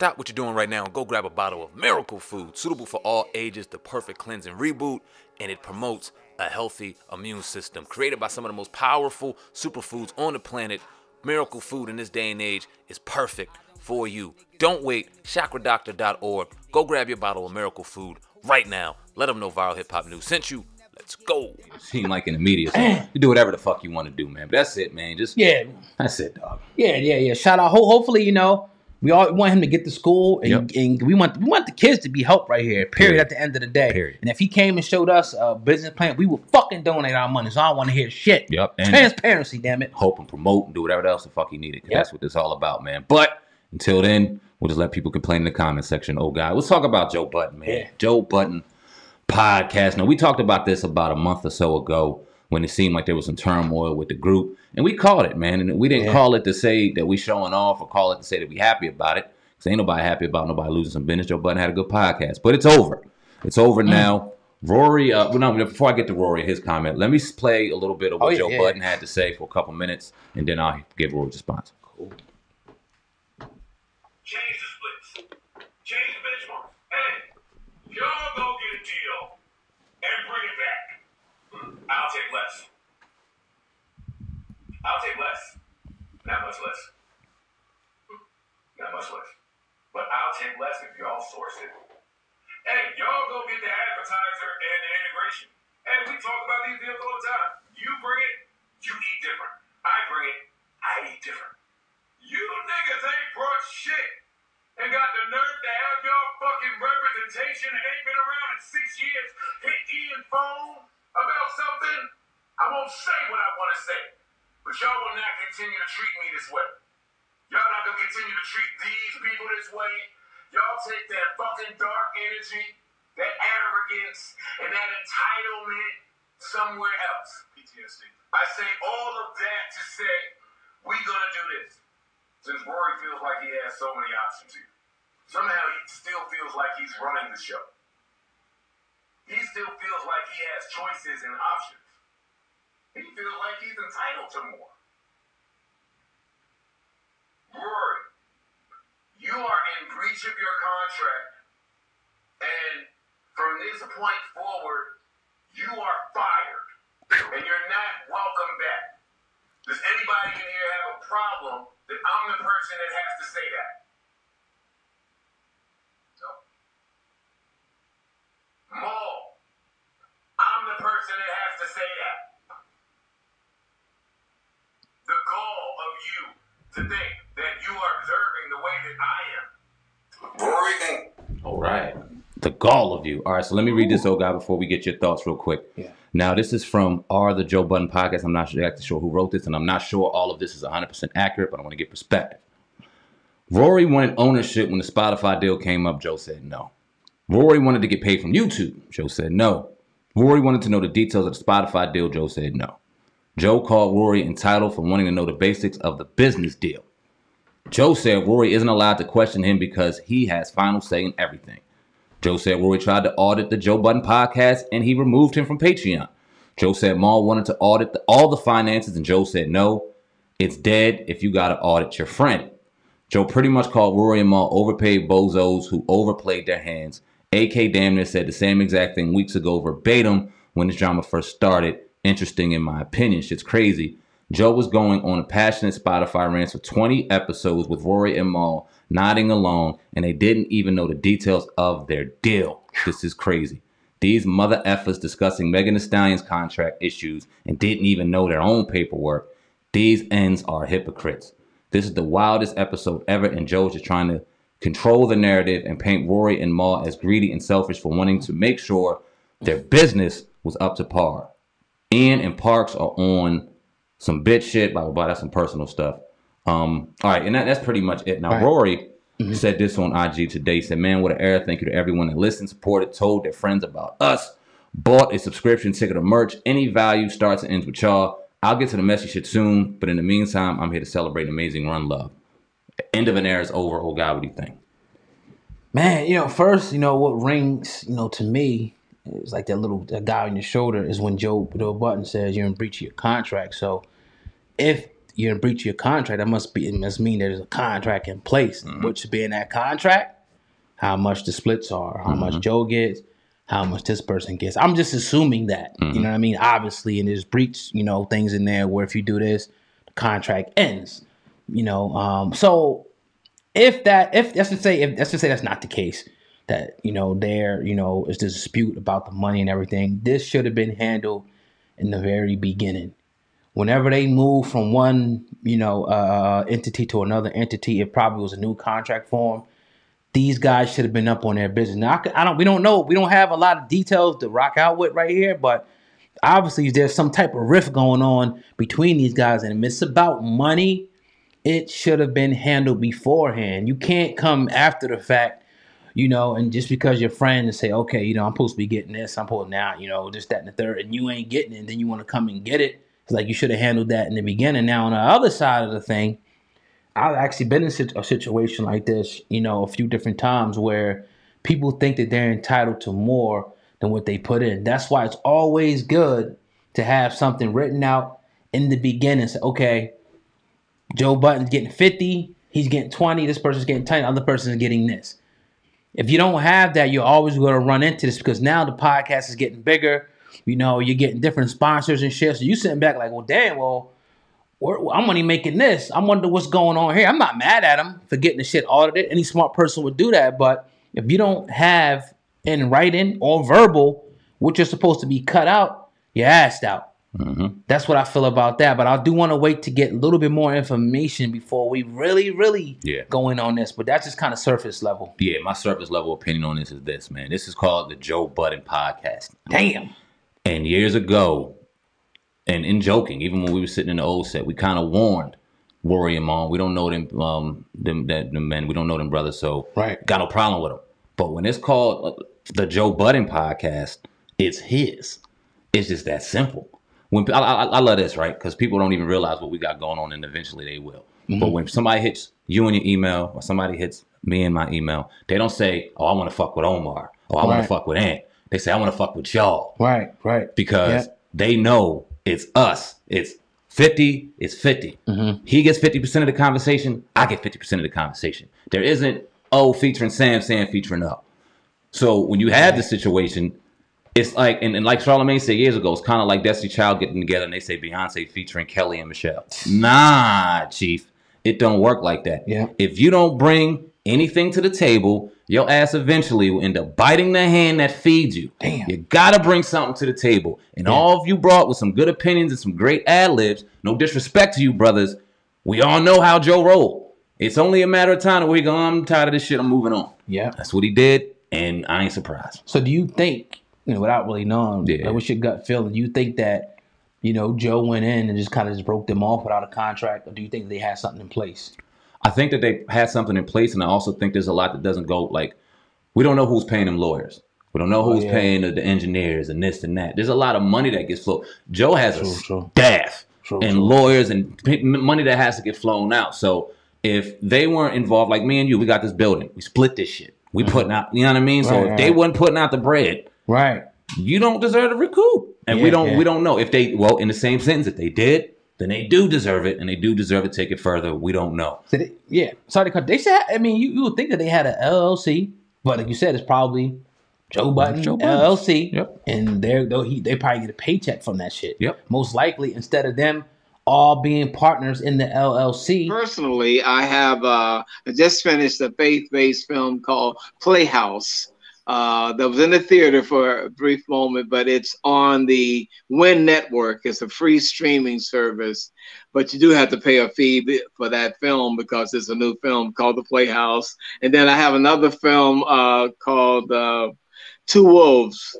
Stop what you're doing right now and go grab a bottle of Miracle Food, suitable for all ages, the perfect cleansing reboot, and it promotes a healthy immune system. Created by some of the most powerful superfoods on the planet, Miracle Food in this day and age is perfect for you. Don't wait, chakradoctor.org. Go grab your bottle of Miracle Food right now. Let them know Viral Hip Hop News sent you. Let's go. Seem like in the media, so you do whatever the fuck you want to do, man. But that's it, man. Just yeah, that's it, dog. Yeah. Shout out. Hopefully, you know, we all want him to get to school, and, and we want the kids to be helped right here. Period. At the end of the day. Period. And if he came and showed us a business plan, we would fucking donate our money. So I don't want to hear shit. Yep. And transparency, damn it. Hope and promote and do whatever else the fuck he needed. Cause that's what it's all about, man. But until then, we'll just let people complain in the comment section. Oh God, let's talk about Joe Budden, man. Yeah. Joe Budden Podcast. Now, we talked about this about a month or so ago when it seemed like there was some turmoil with the group, and we called it, man. And we didn't call it to say that we showing off or call it to say that we happy about it, because ain't nobody happy about nobody losing some business. Joe Budden had a good podcast, but it's over. It's over now. Rory, before I get to Rory and his comment, let me play a little bit of what Joe Budden had to say for a couple minutes, and then I'll give Rory's response. Cool. Change the splits. Change the benchmark. Hey, y'all go get a deal and bring it back. I'll take less. I'll take less. Not much less. Not much less. But I'll take less if y'all source it. Hey, y'all go get the advertiser and the integration. Hey, we talk about these deals all the time. You bring it, you eat different. I bring it, I eat different. You niggas ain't brought shit and got the nerve to have y'all fucking representation and ain't been around in 6 years hitting phone about something. I won't say what I want to say, but y'all will not continue to treat me this way. Y'all not gonna continue to treat these people this way. Y'all take that fucking dark energy, that arrogance, and that entitlement somewhere else. PTSD. I say all of that to say we gonna do this. Since Rory feels like he has so many options here, somehow he still feels like he's running the show. He still feels like he has choices and options. He feels like he's entitled to more. Rory, you are in breach of your contract, and from this point forward, you are fired, and you're not welcome back. Does anybody in here have a problem that I'm the person that has to say that? No. Mo, I'm the person that has to say that. The goal of you to think that you are observing the way that I am. Rory. All right. The gall of you. All right, so let me read this, old guy, before we get your thoughts real quick. Yeah. Now, this is from The Joe Budden Podcast. I'm not exactly sure who wrote this, and I'm not sure all of this is 100% accurate, but I want to get perspective. Rory wanted ownership when the Spotify deal came up. Joe said no. Rory wanted to get paid from YouTube. Joe said no. Rory wanted to know the details of the Spotify deal. Joe said no. Joe called Rory entitled for wanting to know the basics of the business deal. Joe said Rory isn't allowed to question him because he has final say in everything. Joe said Rory tried to audit the Joe Budden Podcast, and he removed him from Patreon. Joe said Maul wanted to audit all the finances, and Joe said, no, it's dead if you got to audit your friend. Joe pretty much called Rory and Maul overpaid bozos who overplayed their hands. AK damn near said the same exact thing weeks ago verbatim when this drama first started. Interesting in my opinion. Shit's crazy. Joe was going on a passionate Spotify rant for 20 episodes with Rory and Maul nodding along, and they didn't even know the details of their deal. This is crazy. These mother effers discussing Megan Thee Stallion's contract issues and didn't even know their own paperwork. These ends are hypocrites. This is the wildest episode ever, and Joe's just trying to control the narrative and paint Rory and Maul as greedy and selfish for wanting to make sure their business was up to par. Ian and Parks are on some bitch shit, blah, blah, blah. That's some personal stuff. All right, and that's pretty much it. Now, Rory said this on IG today. He said, man, what an error. Thank you to everyone that listened, supported, told their friends about us, bought a subscription, ticket or merch. Any value starts and ends with y'all. I'll get to the messy shit soon, but in the meantime, I'm here to celebrate an amazing run, love. End of an era is over. Oh, God, what do you think? Man, you know, first, you know, what rings, you know, to me, it's like that guy on your shoulder is when Joe Budden says you're in breach of your contract. So if you're in breach of your contract, that must be, it must mean there's a contract in place. Mm-hmm. Which being that contract, how much the splits are, how mm-hmm. much Joe gets, how much this person gets. I'm just assuming that. Mm-hmm. You know what I mean? Obviously, and there's breach, you know, things in there where if you do this, the contract ends. You know, so if that, if that's to say, if that's to say that's not the case, that, you know, there, you know, is this dispute about the money and everything, this should have been handled in the very beginning. Whenever they move from one, you know, entity to another entity, it probably was a new contract form. These guys should have been up on their business. Now, we don't know. We don't have a lot of details to rock out with right here, but obviously there's some type of rift going on between these guys. And if it's about money, it should have been handled beforehand. You can't come after the fact, you know, and just because your friend and say, okay, you know, I'm supposed to be getting this, I'm pulling out, you know, this, that, and the third, and you ain't getting it, and then you want to come and get it. It's like you should have handled that in the beginning. Now, on the other side of the thing, I've actually been in a situation like this, you know, a few different times where people think that they're entitled to more than what they put in. That's why it's always good to have something written out in the beginning. Say, okay, Joe Budden's getting 50, he's getting 20, this person's getting 10, the other person's getting this. If you don't have that, you're always going to run into this because now the podcast is getting bigger. You know, you're getting different sponsors and shit. So you're sitting back like, well, damn, well, I'm only making this. I wonder what's going on here. I'm not mad at him for getting the shit audited. Any smart person would do that. But if you don't have in writing or verbal what you're supposed to be cut out, you're assed out. Mm-hmm. That's what I feel about that. But I do want to wait to get a little bit more information before we really go in on this. But that's just kind of surface level. Yeah, my surface level opinion on this is this, man. This is called the Joe Budden Podcast. Damn. And years ago, and in joking, even when we were sitting in the old set, we kind of warned Rory and Mom, we don't know them men, we don't know them brothers, so right. Got no problem with them. But when it's called the Joe Budden Podcast, it's his. It's just that simple. When I love this, right? Because people don't even realize what we got going on, and eventually they will. Mm-hmm. But when somebody hits you in your email, or somebody hits me in my email, they don't say, oh, I want to fuck with Omar, or I want to fuck with Ant. They say, I want to fuck with y'all. Right, right. Because they know it's us. It's 50, it's 50. Mm-hmm. He gets 50% of the conversation. I get 50% of the conversation. There isn't, oh, featuring Sam, Sam featuring up. So when you have this situation, it's like, and like Charlamagne said years ago, it's kind of like Destiny Child getting together and they say Beyonce featuring Kelly and Michelle. Nah, Chief. It don't work like that. Yeah. If you don't bring anything to the table, your ass eventually will end up biting the hand that feeds you. Damn. You gotta bring something to the table. And all of you brought with some good opinions and some great ad-libs. No disrespect to you, brothers. We all know how Joe rolled. It's only a matter of time that we go, I'm tired of this shit, I'm moving on. Yeah. That's what he did, and I ain't surprised. So do you think, you know, without really knowing, like, what's your gut feeling? Do you think that, you know, Joe went in and just kind of just broke them off without a contract? Or do you think they had something in place? I think that they had something in place, and I also think there's a lot that doesn't go, like, we don't know who's paying them lawyers. We don't know who's paying the engineers and this and that. There's a lot of money that gets flown. Joe has a staff and lawyers and money that has to get flown out. So if they weren't involved, like me and you, we got this building. We split this shit. We putting out, you know what I mean? Right, so if they weren't putting out the bread, you don't deserve to recoup. And we don't know. If they, well, in the same sentence, if they did, then they do deserve it, and they do deserve to take it further. We don't know. So they said, I mean, you would think that they had an LLC, but like you said, it's probably Joe Budden LLC, and they probably get a paycheck from that shit. Yep. Most likely, instead of them all being partners in the LLC. Personally, I have just finished a faith-based film called Playhouse. That was in the theater for a brief moment, but it's on the Wynn Network. It's a free streaming service, but you do have to pay a fee for that film because it's a new film called The Playhouse. And then I have another film called Two Wolves.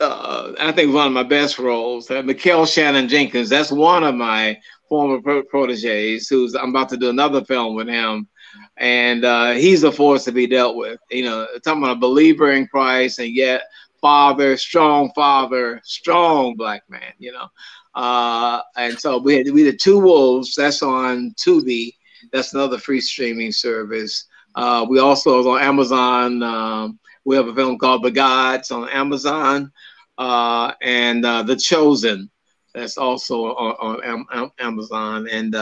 I think one of my best roles, Michael Shannon Jenkins. That's one of my former proteges. I'm about to do another film with him. And he's a force to be dealt with. You know, talking about a believer in Christ and yet father, strong black man, you know. And so we had Two Wolves. That's on Tubi. That's another free streaming service. We also on Amazon. We have a film called The Gods on Amazon and The Chosen. That's also on Amazon. And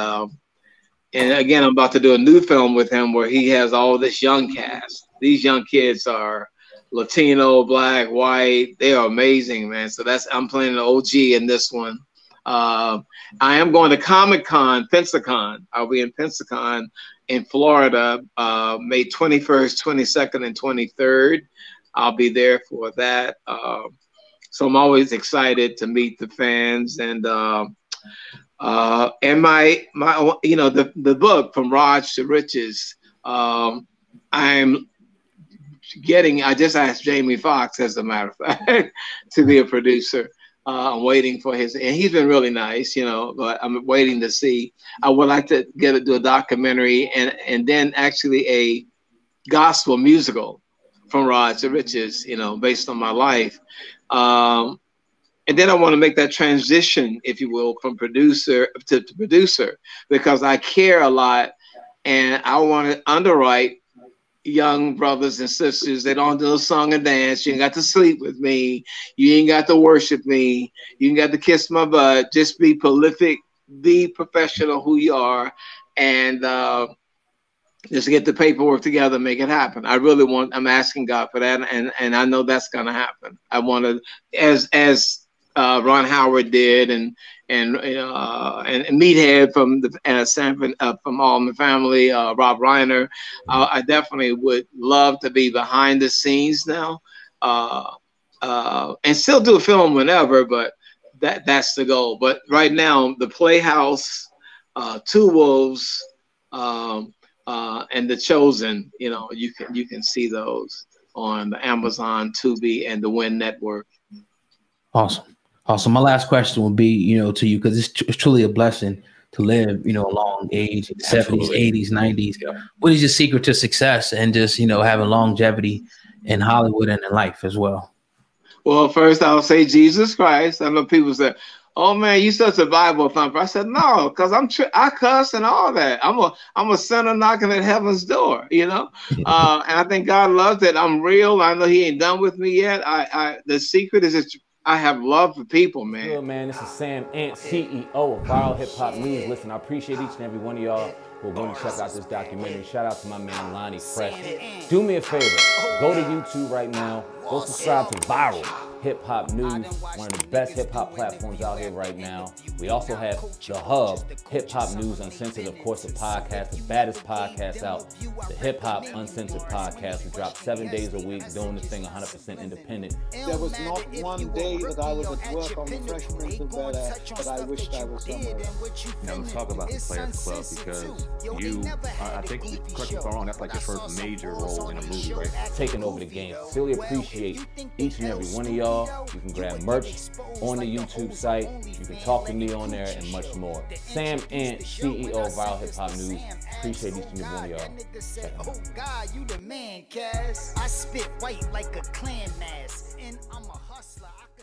again, I'm about to do a new film with him where he has all this young cast. These young kids are Latino, black, white. They are amazing, man. So that's, I'm playing an OG in this one. I am going to Comic Con, Pensacon. I'll be in Pensacon in Florida, May 21st, 22nd, and 23rd. I'll be there for that. So I'm always excited to meet the fans, and my you know, the book From Raj to Riches. I'm getting. I just asked Jamie Foxx, as a matter of fact, to be a producer. I'm waiting for his, and he's been really nice, you know. But I'm waiting to see. I would like to do a documentary, and then actually a gospel musical, From Raj to Riches, you know, based on my life. And then I want to make that transition, if you will, from producer to producer, because I care a lot, and I want to underwrite young brothers and sisters. They don't do a song and dance. You ain't got to sleep with me. You ain't got to worship me. You ain't got to kiss my butt. Just be prolific, be professional who you are, and just get the paperwork together and make it happen. I really want, I'm asking God for that, and I know that's going to happen. I want to, as Ron Howard did, and Meathead from the from All in the Family, Rob Reiner. I definitely would love to be behind the scenes now, and still do a film whenever, but that's the goal. But right now, the Playhouse, Two Wolves, and The Chosen, you know, you can see those on the Amazon, Tubi, and the Wynn Network. Awesome. Awesome. My last question will be, you know, to you, because it's truly a blessing to live, you know, a long age, 70s, 80s, 90s. Yeah. What is your secret to success and just, you know, having longevity in Hollywood and in life as well? Well, first I'll say Jesus Christ. I know people say, "Oh man, you such a Bible thumper." I said, "No, because I cuss and all that. I'm a sinner knocking at heaven's door, you know." And I think God loves that I'm real. I know He ain't done with me yet. The secret is that I have love for people, man. Yo, man, this is Sam Antz, CEO of Viral Hip Hop News. Listen, I appreciate each and every one of y'all who are going to check out this documentary. Shout out to my man Lonnie Fresh. Do me a favor, go to YouTube right now. Go subscribe to Viral Hip Hop News, one of the best hip hop platforms out here right now. We also have The Hub, Hip Hop News Uncensored, of course, the podcast, the baddest podcast out, the Hip Hop Uncensored Podcast. We drop 7 days a week, doing this thing 100% independent. There was not one day that I was at work on the Fresh Prince of Bel-Air that I wished I was somewhere else. Now let's talk about the Players Club, because you, I think, correct me if I'm wrong, that's like your first major role in a movie, right? Taking over the game. Really appreciate each and every one of y'all. You can grab merch on the YouTube site. You can talk to me on there and much more. Sam Antz, CEO of Viral Hip Hop News. Appreciate each and every one of y'all. Oh God, you the man, Cass. I spit white like a clan mask, and I'm a hustler.